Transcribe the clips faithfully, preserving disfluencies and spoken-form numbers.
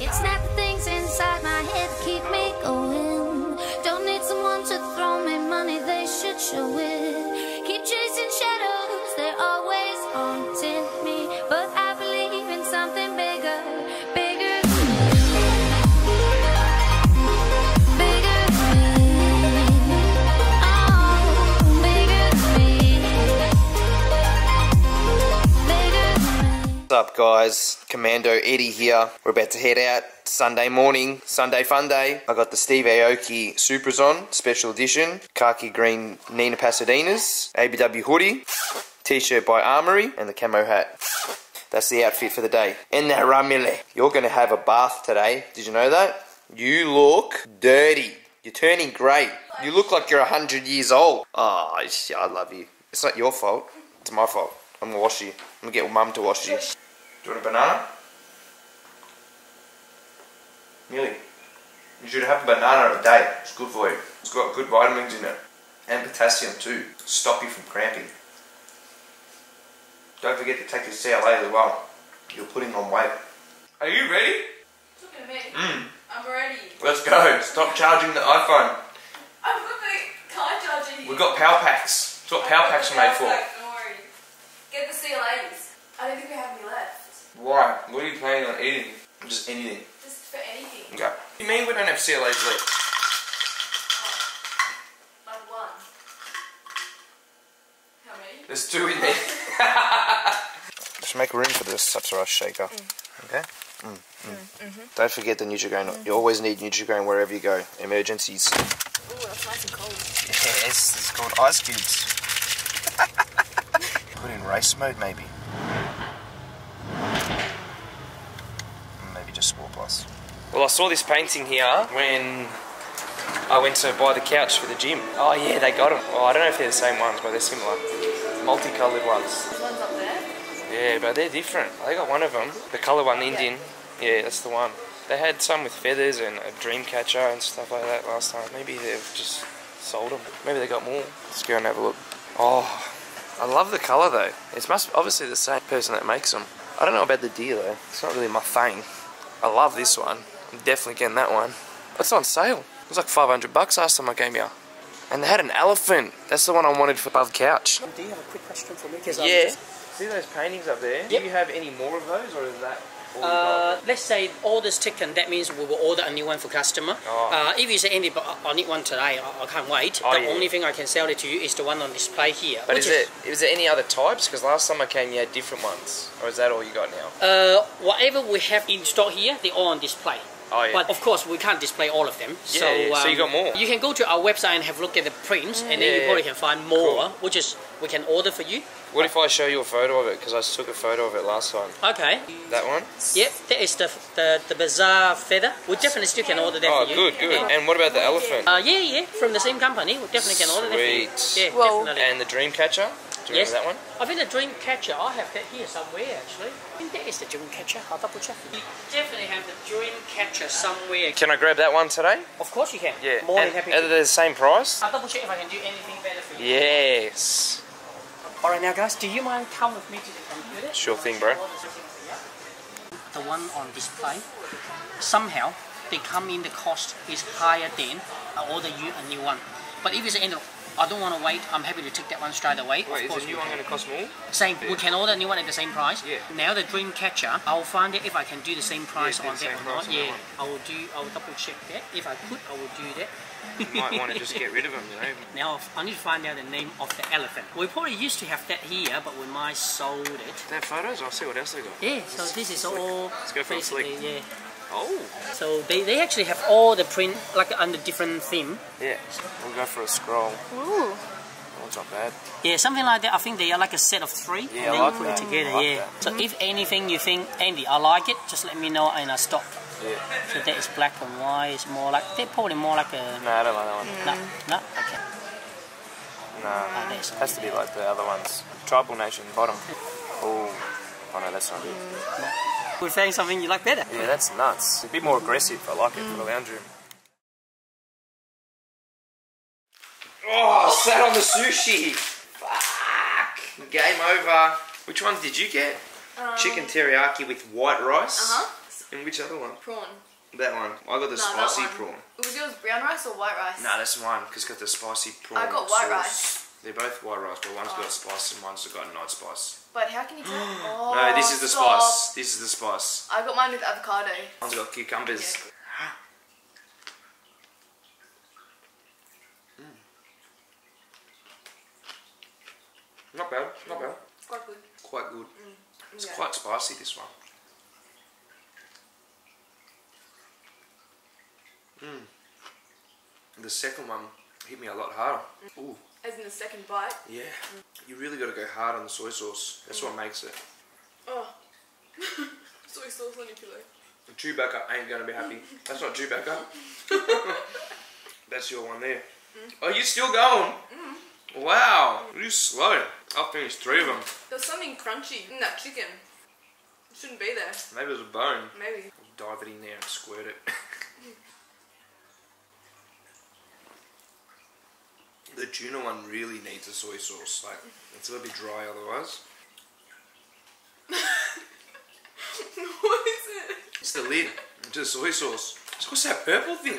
It's not the things inside my head keep me going. Don't need someone to throw me money, they should show it. Keep chasing shadows, they're always haunting me. But I believe in something bigger, bigger than me. Bigger than me. Oh, bigger than me. Bigger than me. What's up, guys? Commando Eddie here. We're about to head out. Sunday morning, Sunday fun day. I got the Steve Aoki Supers on, special edition, khaki green Nina Pasadinas, A B W hoodie, t-shirt by Armory, and the camo hat. That's the outfit for the day. And that Ramile. You're gonna have a bath today. Did you know that? You look dirty. You're turning grey. You look like you're a hundred years old. Oh, I love you. It's not your fault. It's my fault. I'm gonna wash you. I'm gonna get mum to wash you. Do you want a banana? Really, you should have a banana a day. It's good for you. It's got good vitamins in it. And potassium too. Stop you from cramping. Don't forget to take your C L A as well. You're putting on weight. Are you ready? Look at me. Mm. I'm ready. Let's go. Stop charging the iPhone. I'm going to car charging you. We've got power packs. That's what I power packs are made for. Don't worry. Get the C L As. I don't think we have any left. Why? What are you planning on eating? Just anything. For anything. Okay. You mean we don't have C L As left? Oh. Like one. How many? There's two in there. Just make room for this Aventador Shaker. Mm. Okay? Mm. Mm. Mm. Mm-hmm. Don't forget the Nutri-Grain. Mm. You always need Nutri-Grain wherever you go. Emergencies. Ooh, that's nice and cold. Yes, it's called ice cubes. Put in race mode maybe. Maybe just sport plus. Well, I saw this painting here when I went to buy the couch for the gym. Oh yeah, they got them. Oh, I don't know if they're the same ones, but they're similar. Multicoloured ones. Those ones up there? Yeah, but they're different. I got one of them. The colour one, the Indian. Yeah. Yeah, that's the one. They had some with feathers and a dream catcher and stuff like that last time. Maybe they've just sold them. Maybe they got more. Let's go and have a look. Oh, I love the colour though. It's must obviously the same person that makes them. I don't know about the deer though. It's not really my thing. I love this one. I'm definitely getting that one. It's on sale. It was like five hundred bucks last time I came here. And they had an elephant. That's the one I wanted for above couch. Do you have a quick question for me? Yeah. Just... See those paintings up there? Yep. Do you have any more of those, or is that all uh, you got? Let's say order's taken. That means we will order a new one for customer. Oh. Uh, if you say, Andy, but I need one today, I, I can't wait. Oh, the yeah. only thing I can sell it to you is the one on display here. But is, is, it, is there any other types? Because last time I came, you had different ones. Or is that all you got now? Uh, whatever we have in stock here, they're all on display. Oh, yeah. But of course we can't display all of them, yeah, so, yeah. Um, so you got more. You can go to our website and have a look at the prints, mm, and then yeah, you probably can find more, cool. which is we can order for you. What if I show you a photo of it, because I took a photo of it last time? Okay. That one? Yep, that is the, the, the bizarre feather. We definitely still can order that oh, for you. Oh, good, good. And, and what about the elephant? Uh, yeah, yeah, from the same company, we definitely can order Sweet. that for you. Yeah, well, definitely. And the dream catcher? Do you yes. remember that one? I think the dream catcher, I have that here somewhere actually. I think that is the dream catcher, I'll double check. You definitely have the dream catcher somewhere. Can I grab that one today? Of course you can. Yeah. More and than happy. Are they the same price? I'll double check if I can do anything better for you. Yes. Alright now guys, do you mind come with me to the computer? Sure thing, bro. The one on display, somehow they come in the cost is higher than I order you a new one. But if it's an end of I don't want to wait, I'm happy to take that one straight away. Wait, of course, is the new one going to cost more? Same, yeah. we can order a new one at the same price. Yeah. Now the dream catcher, I'll find it if I can do the same price yeah, on that or not. Yeah, I will do, I will double check that. If I could, I will do that. You might want to just get rid of them, you know. Now, I need to find out the name of the elephant. We probably used to have that here, but we might sold it. They have photos? I'll see what else they got. Yeah, so it's this is slick. all Let's go for basically, a yeah. Oh. So they, they actually have all the print like under different theme. Yeah. We'll go for a scroll. Ooh. That's not bad. Yeah, something like that. I think they are like a set of three. Yeah, and I like put that. it together. Like yeah. That. So mm-hmm. if anything you think, Andy, I like it, just let me know and I stop. Yeah. So that is black and white. It's more like they're probably more like a. No, I don't like that one. Mm. No, no. Okay. No. Oh, that's has to be like the other ones. Tribal nation bottom. Oh. Oh no, that's not good. No. We're saying something you like better. Yeah, that's nuts. A bit more aggressive. I like it mm. for the lounge room. Oh, I sat on the sushi. Fuck. Game over. Which ones did you get? Um, Chicken teriyaki with white rice. Uh huh. And which other one? Prawn. That one. I got the no, spicy prawn. Was yours brown rice or white rice? No, that's mine, because it's got the spicy prawn. I got white sauce. rice. They're both white rice, but one's oh. got spice and one's got not spice. But how can you tell? Oh, no, this is the stop. spice. This is the spice. I got mine with avocado. One's got cucumbers. Yeah. Not bad, not bad. Quite good. Quite good. Mm, yeah. It's quite spicy, this one. Mm. The second one hit me a lot harder. Ooh. As in the second bite? Yeah. Mm. You really got to go hard on the soy sauce. That's mm. what makes it. Oh. Soy sauce on your pillow. Chewbacca ain't going to be happy. That's not Chewbacca. That's your one there. Mm. Oh, you still going? Mm. Wow, you slow. I'll finish three of them. There's something crunchy in that chicken. It shouldn't be there. Maybe there's a bone. Maybe. I'll dive it in there and squirt it. The tuna one really needs a soy sauce. Like, it's a little bit dry otherwise. What is it? It's the lid to the soy sauce. It's what's that purple thing?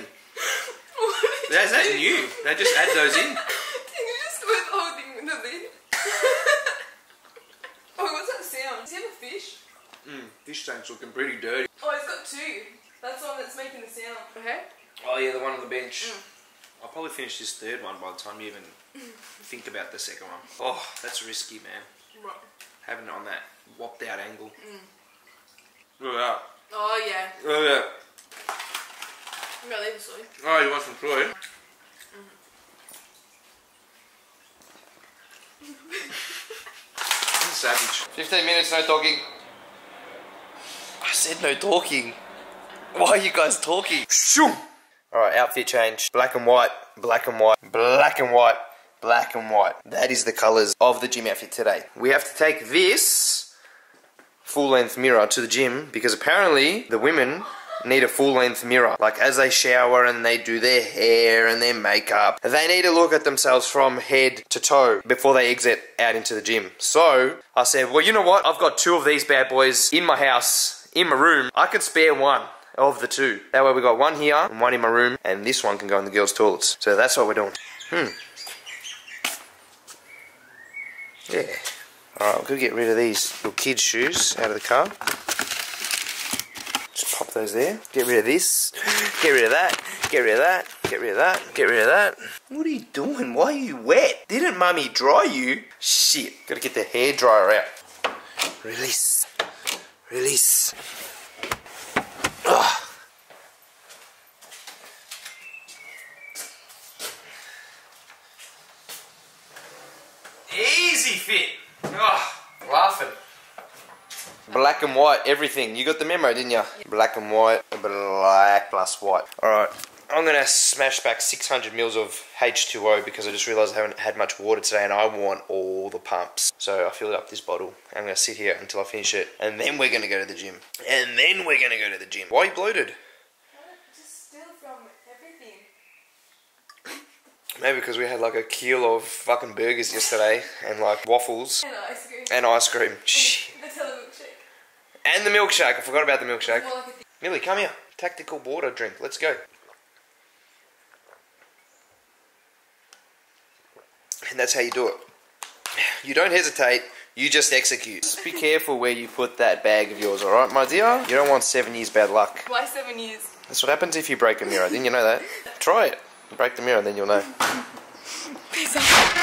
What That's that new. They just add those in. Mm, fish tanks looking pretty dirty. Oh, it's got two. That's the one that's making the sound. Okay. Oh yeah, the one on the bench. Mm. I'll probably finish this third one by the time you even think about the second one. Oh, that's risky, man. What? Having it on that whopped out angle. Mm. Look at that. Oh yeah. Look at that. I'm gonna leave the soy. Oh, you want some soy? Mm. Savage. Fifteen minutes, no talking. I said no talking. Why are you guys talking? Shoo! Alright, outfit change. Black and white, black and white, black and white, black and white. That is the colours of the gym outfit today. We have to take this full-length mirror to the gym because apparently the women need a full-length mirror. Like, as they shower and they do their hair and their makeup, they need to look at themselves from head to toe before they exit out into the gym. So, I said, well, you know what? I've got two of these bad boys in my house. In my room, I could spare one of the two. That way we got one here and one in my room, and this one can go in the girls' toilets. So that's what we're doing. Hmm. Yeah. Alright, we're gonna get rid of these little kids' shoes out of the car. Just pop those there. Get rid of this. Get rid of that. Get rid of that. Get rid of that. Get rid of that. What are you doing? Why are you wet? Didn't mummy dry you? Shit. Gotta get the hair dryer out. Release. Release. Ugh. Easy fit. Ugh. Laughing. Black and white, everything. You got the memo, didn't you? Black and white, black plus white. Alright. I'm going to smash back six hundred mils of H two O because I just realised I haven't had much water today and I want all the pumps. So I filled up this bottle. I'm going to sit here until I finish it and then we're going to go to the gym. And then we're going to go to the gym. Why are you bloated? I just steal from everything. Maybe because we had like a kilo of fucking burgers yesterday and like waffles. And ice cream. And ice cream. Nutella milkshake. And the milkshake. I forgot about the milkshake. Like Millie, come here. Tactical water drink. Let's go. And that's how you do it. You don't hesitate, you just execute. Just be careful where you put that bag of yours, alright, my dear? You don't want seven years bad luck. Why seven years? That's what happens if you break a mirror, didn't you know that? Try it. Break the mirror, then you'll know. Peace out.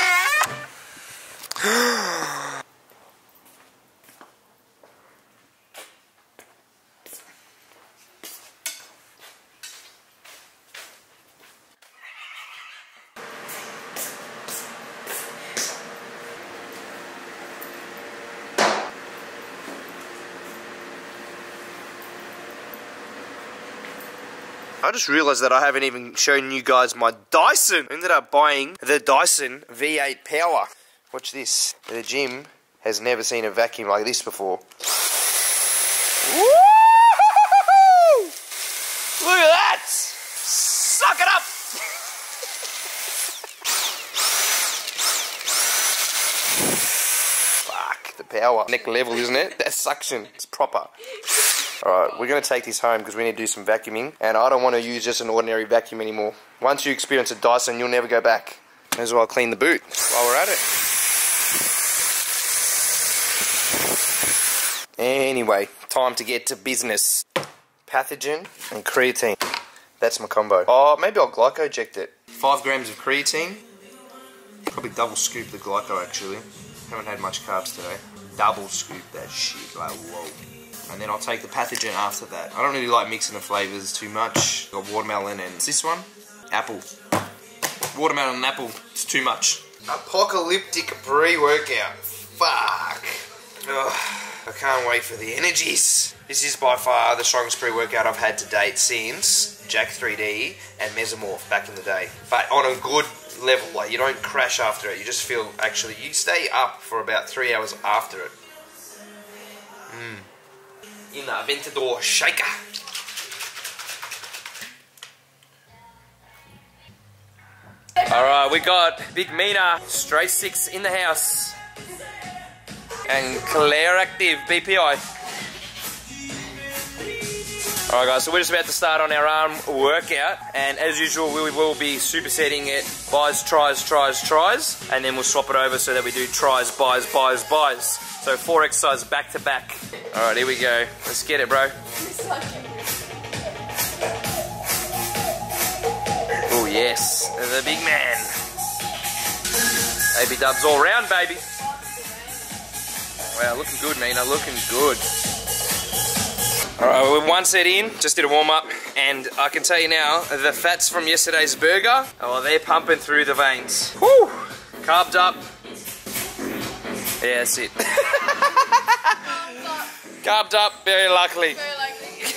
I just realised that I haven't even shown you guys my Dyson. I ended up buying the Dyson V eight Power. Watch this. The gym has never seen a vacuum like this before. Woo! Look at that! Suck it up! Fuck, the power. Next level, isn't it? That's suction. It's proper. Alright, we're going to take this home because we need to do some vacuuming, and I don't want to use just an ordinary vacuum anymore. Once you experience a Dyson, you'll never go back. May as well clean the boot while we're at it. Anyway, time to get to business. Pathogen and creatine. That's my combo. Oh, maybe I'll glyco-ject it. Five grams of creatine. Probably double scoop the glyco actually. Haven't had much carbs today. Double scoop that shit, like whoa. And then I'll take the pathogen after that. I don't really like mixing the flavours too much. Got watermelon and this one? Apple. Watermelon and apple, it's too much. Apocalyptic pre-workout. Fuck. Ugh. I can't wait for the energies. This is by far the strongest pre-workout I've had to date since Jack three D and Mesomorph back in the day. But on a good level, like you don't crash after it. You just feel, actually, you stay up for about three hours after it. Mm. In the Aventador Shaker. Alright, we got Big Mina, Stray Six in the house. And Claire Active B P I. Alright guys, so we're just about to start on our arm workout, and as usual we will be supersetting it buys, tries, tries, tries, and then we'll swap it over so that we do tries, buys, buys, buys. So four exercises back to back. Alright, here we go. Let's get it, bro. Oh yes, the big man. A B dubs all round, baby. Wow, looking good, Mina, looking good. Alright, we're one set in, just did a warm-up, and I can tell you now, the fats from yesterday's burger, oh, they're pumping through the veins. Woo! Carved up. Yeah, that's it. Carved up, very luckily. Very luckily.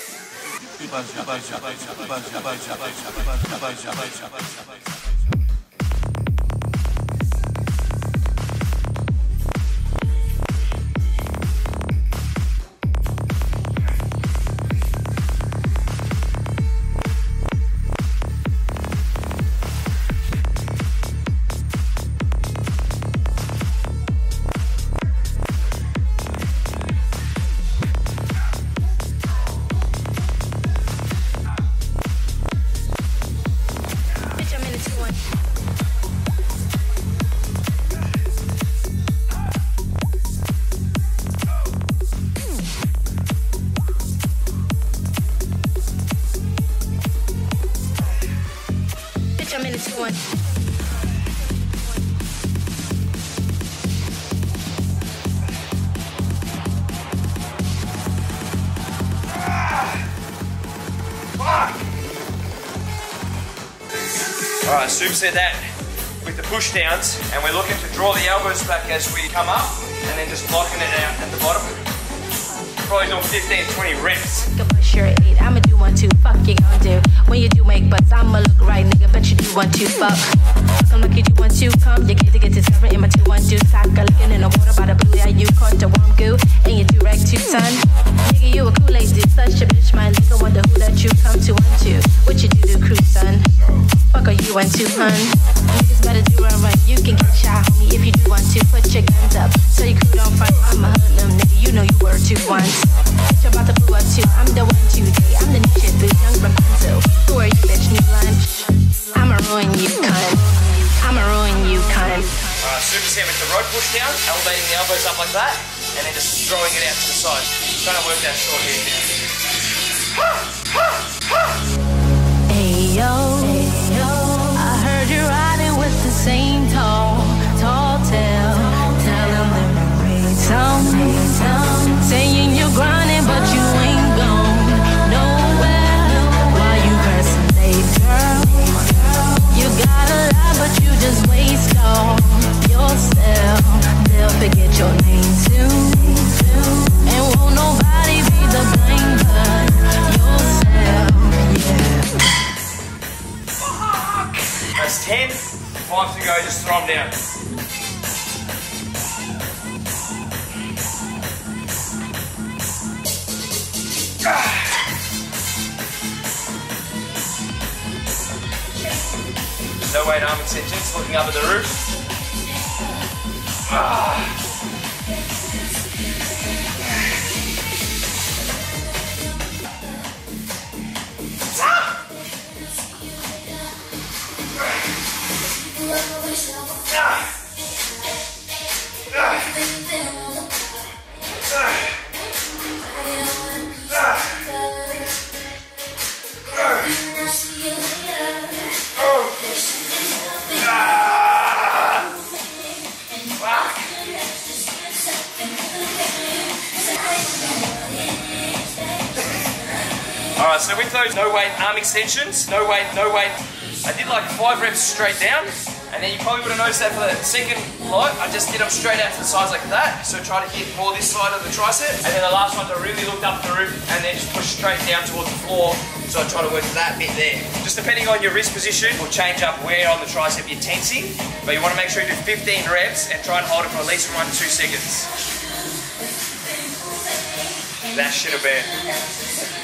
Alright, superset that with the push downs, and we're looking to draw the elbows back as we come up and then just locking it out at the bottom. Probably doing fifteen, twenty reps. Sure eight. I'ma do one, two, fuck you gonna do. When you do make butts, I'ma look right, nigga, bet you do one, two, fuck. Come look at you, one, two, come, you get to get to seven in my two, one, two, tack, I looking in the water by the blue, yeah, you caught the warm goo, and you do rag two, son. Nigga, you a Kool-Aid dude, such a bitch, my nigga, wonder who that you come to, one, two. What you do to crew, son? Fuck are you one, two, hun? Niggas better do run, run, you can get shot, homie, if you do one, two, put your guns up. So you crew don't fight, I'm a hoodlum, nigga, you know you were two, once. Bitch, I'm about to blow up, two, I'm the one, two, three, I'm the new shit, boo, young Ramile. Who are you, bitch, new lunch? I'ma ruin you, cunt. I'ma ruin you, cunt. Alright, superset with the rod push down, elevating the elbows up like that, and then just throwing it out to the side. Trying to work that short here. Hey yo, I heard you're riding with the same tall, tall tale. Tell them that we tell me, saying you're grinding, but you ain't gone nowhere. Why you pressing late, girl? You got a lot, but you just waste on yourself. They'll forget your name too, and won't nobody be the blame but yourself. Yeah. That's ten. Five to go. Just throw them down. Ah. No weight arm extensions, looking up at the roof. Ah. So with those no weight arm extensions, no weight, no weight, I did like five reps straight down, and then you probably would have noticed that for the second light, I just did them straight out to the sides like that. So try to hit more this side of the tricep, and then the last one I really looked up the roof and then just pushed straight down towards the floor. So I try to work that bit there. Just depending on your wrist position, will change up where on the tricep you're tensing, but you want to make sure you do fifteen reps and try and hold it for at least one to two seconds. That should have been.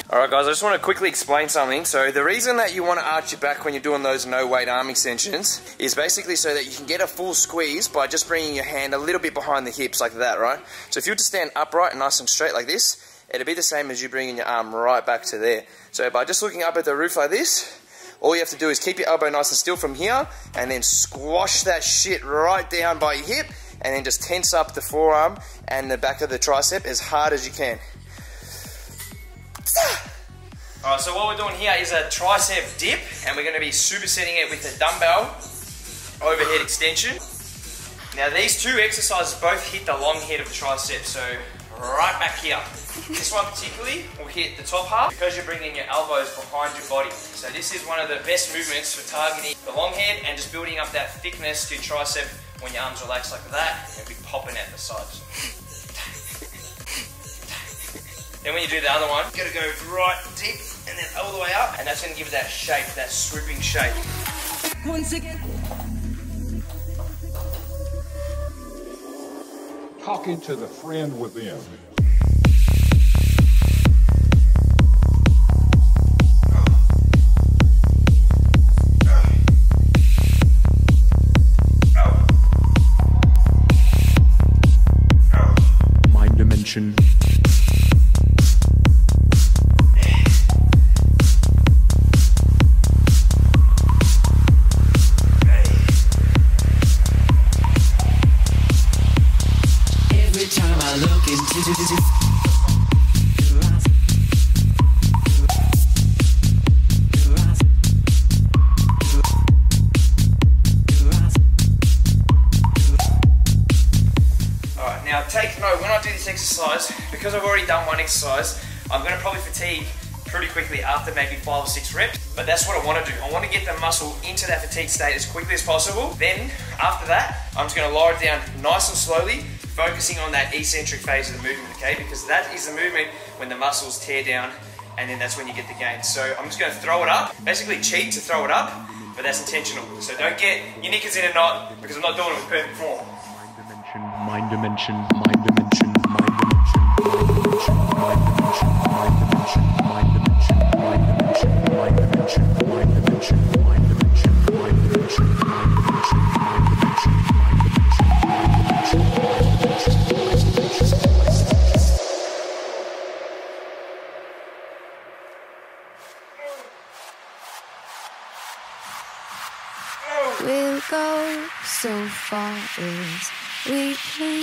Alright guys, I just want to quickly explain something. So the reason that you want to arch your back when you're doing those no weight arm extensions is basically so that you can get a full squeeze by just bringing your hand a little bit behind the hips like that, right? So if you were to stand upright and nice and straight like this, it'll be the same as you bringing your arm right back to there. So by just looking up at the roof like this, all you have to do is keep your elbow nice and still from here, and then squash that shit right down by your hip, and then just tense up the forearm and the back of the tricep as hard as you can. Alright, so what we're doing here is a tricep dip, and we're going to be supersetting it with a dumbbell overhead extension. Now these two exercises both hit the long head of the tricep, so right back here. This one particularly will hit the top half because you're bringing your elbows behind your body. So this is one of the best movements for targeting the long head and just building up that thickness to your tricep when your arms relax like that, and be popping out the sides. Then when you do the other one, you gotta go right deep and then all the way up, and that's gonna give it that shape, that swooping shape. Once again. Talking to the friend within. My dimension. Exercise, because I've already done one exercise, I'm going to probably fatigue pretty quickly after maybe five or six reps, but that's what I want to do. I want to get the muscle into that fatigue state as quickly as possible. Then after that, I'm just going to lower it down nice and slowly, focusing on that eccentric phase of the movement, okay? Because that is the movement when the muscles tear down, and then that's when you get the gain. So I'm just going to throw it up, basically cheat to throw it up, but that's intentional. So don't get your knickers in a knot, because I'm not doing it with perfect form. Mind dimension, mind dimension, mind dimension. We'll go so far as we can.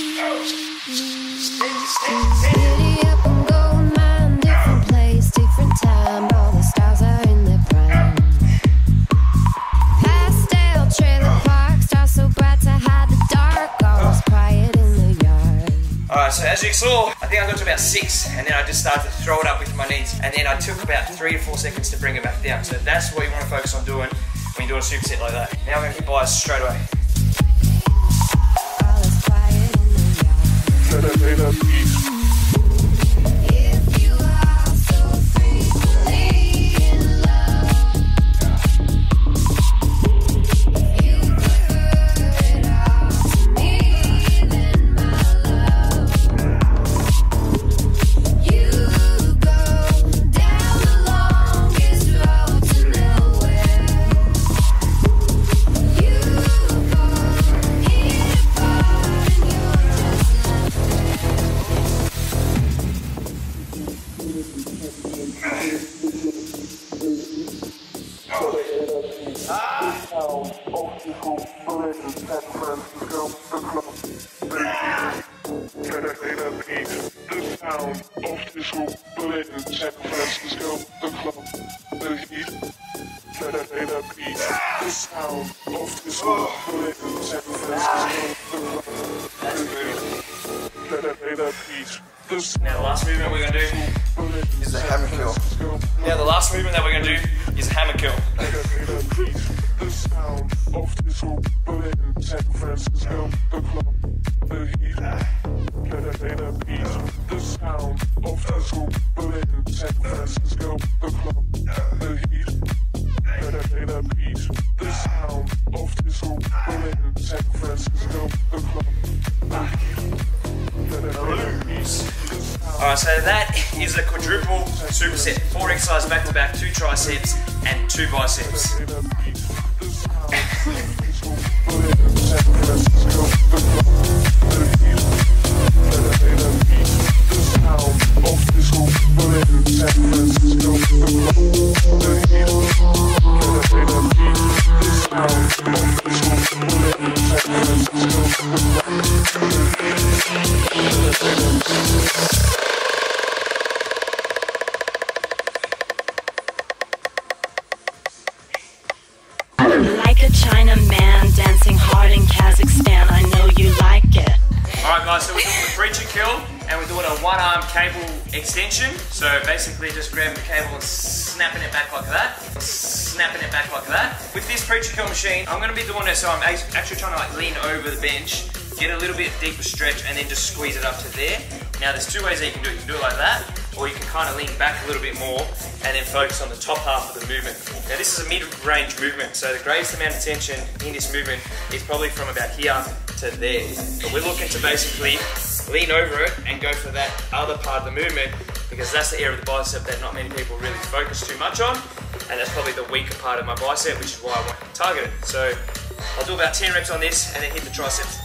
So as you saw, I think I got to about six, and then I just started to throw it up with my knees, and then I took about three to four seconds to bring it back down. So that's what you want to focus on doing when you're doing a superset like that. Now I'm going to hit bias straight away. Now the last movement we're going to do is the hammer curl. Now the last movement that we're gonna do is hammer curl. The sound of this hoop, but in San Francisco, the club, the heat, the beat. The sound of this hoop, but in San Francisco, the club, the heat, the beat. The sound of this hoop, but in San Francisco, the club, the heat. Alright, so that is the quadruple superset. Four exercises back to back, two triceps and two biceps. So basically just grabbing the cable and snapping it back like that, snapping it back like that. With this preacher curl machine, I'm gonna be doing this, so I'm actually trying to like lean over the bench, get a little bit deeper stretch and then just squeeze it up to there. Now there's two ways that you can do it. You can do it like that, or you can kind of lean back a little bit more and then focus on the top half of the movement. Now this is a mid-range movement, so the greatest amount of tension in this movement is probably from about here to there. But we're looking to basically lean over it and go for that other part of the movement, because that's the area of the bicep that not many people really focus too much on, and that's probably the weaker part of my bicep, which is why I want to target it. So I'll do about ten reps on this and then hit the triceps.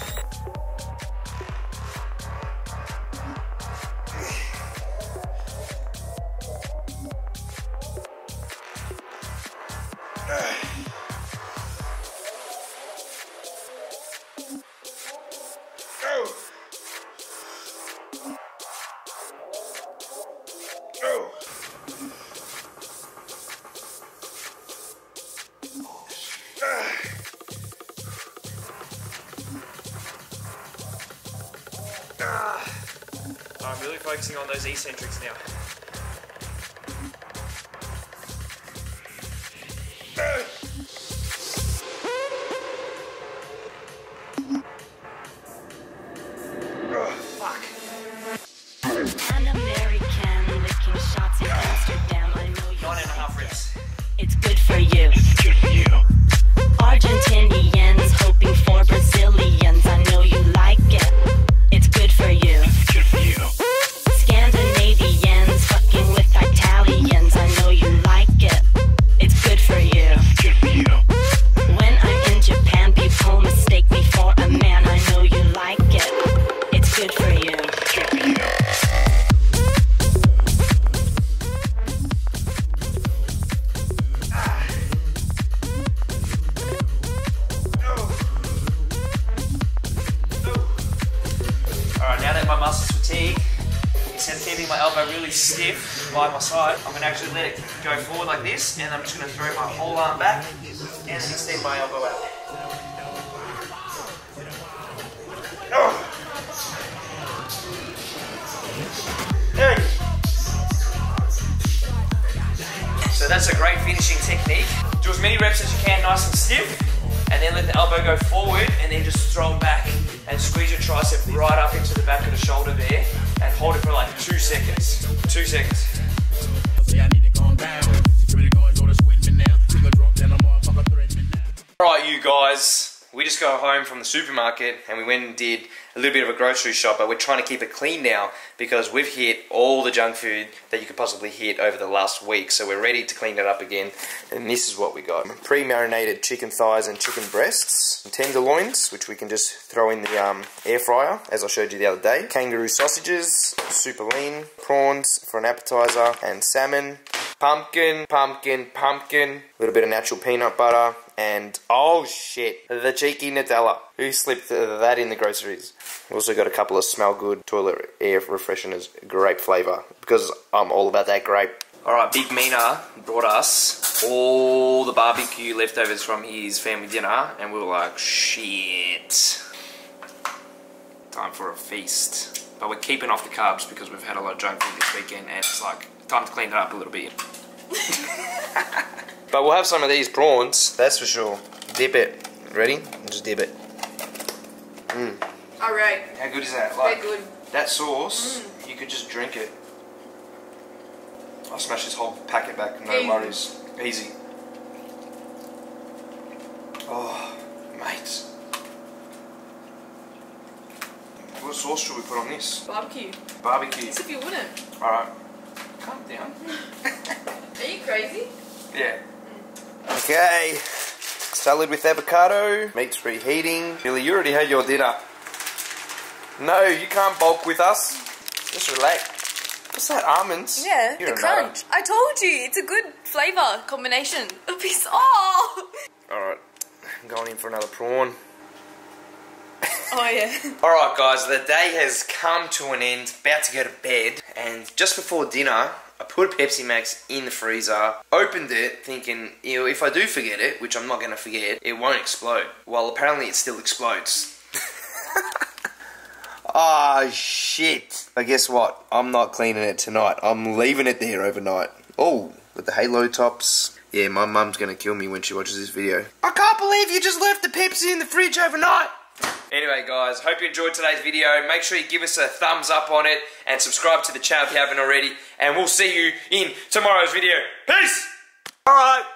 I'm really focusing on those eccentrics now. Stiff by my side, I'm going to actually let it go forward like this, and I'm just going to throw my whole arm back and extend my elbow out. There we go. So that's a great finishing technique. Do as many reps as you can, nice and stiff, and then let the elbow go forward and then just throw it back and squeeze your tricep right up into the back of the shoulder there, and hold it for like two seconds. Two seconds. Alright you guys, we just got home from the supermarket and we went and did a little bit of a grocery shop, but we're trying to keep it clean now because we've hit all the junk food that you could possibly hit over the last week. So we're ready to clean it up again, and this is what we got. Pre-marinated chicken thighs and chicken breasts, tenderloins, which we can just throw in the um, air fryer, as I showed you the other day. Kangaroo sausages, super lean, prawns for an appetizer, and salmon. Pumpkin, pumpkin, pumpkin, a little bit of natural peanut butter, and oh shit, the cheeky Nutella. Who slipped that in the groceries? Also got a couple of smell good toilet air refresheners, grape flavour, because I'm all about that grape. Alright, Big Mina brought us all the barbecue leftovers from his family dinner, and we were like, shit, time for a feast. But we're keeping off the carbs because we've had a lot of junk food this weekend, and it's like, time to clean it up a little bit. But we'll have some of these prawns, that's for sure. Dip it. Ready? Just dip it. Mm. Alright. How good is that? Like, good. That sauce, mm. you could just drink it. I'll smash this whole packet back, no Easy. worries. Easy. Oh, mate. What sauce should we put on this? Barbecue. Barbecue. As if you wouldn't. Alright. Calm down. Are you crazy? Yeah. Mm. Okay. Salad with avocado. Meat's reheating. Billy, you already had your dinner. No, you can't bulk with us. Just relax. What's that, almonds? Yeah, You're the crunch. I told you, it's a good flavour combination. A piece of... Oh! Alright, I'm going in for another prawn. Oh yeah. Alright guys, the day has come to an end. About to go to bed. And just before dinner, I put a Pepsi Max in the freezer, opened it thinking, ew, if I do forget it, which I'm not going to forget, it won't explode. Well, apparently it still explodes. Ah, oh, shit. But guess what? I'm not cleaning it tonight. I'm leaving it there overnight. Oh, with the Halo Tops. Yeah, my mum's going to kill me when she watches this video. I can't believe you just left the Pepsi in the fridge overnight. Anyway guys, hope you enjoyed today's video. Make sure you give us a thumbs up on it and subscribe to the channel if you haven't already. And we'll see you in tomorrow's video. Peace! Alright.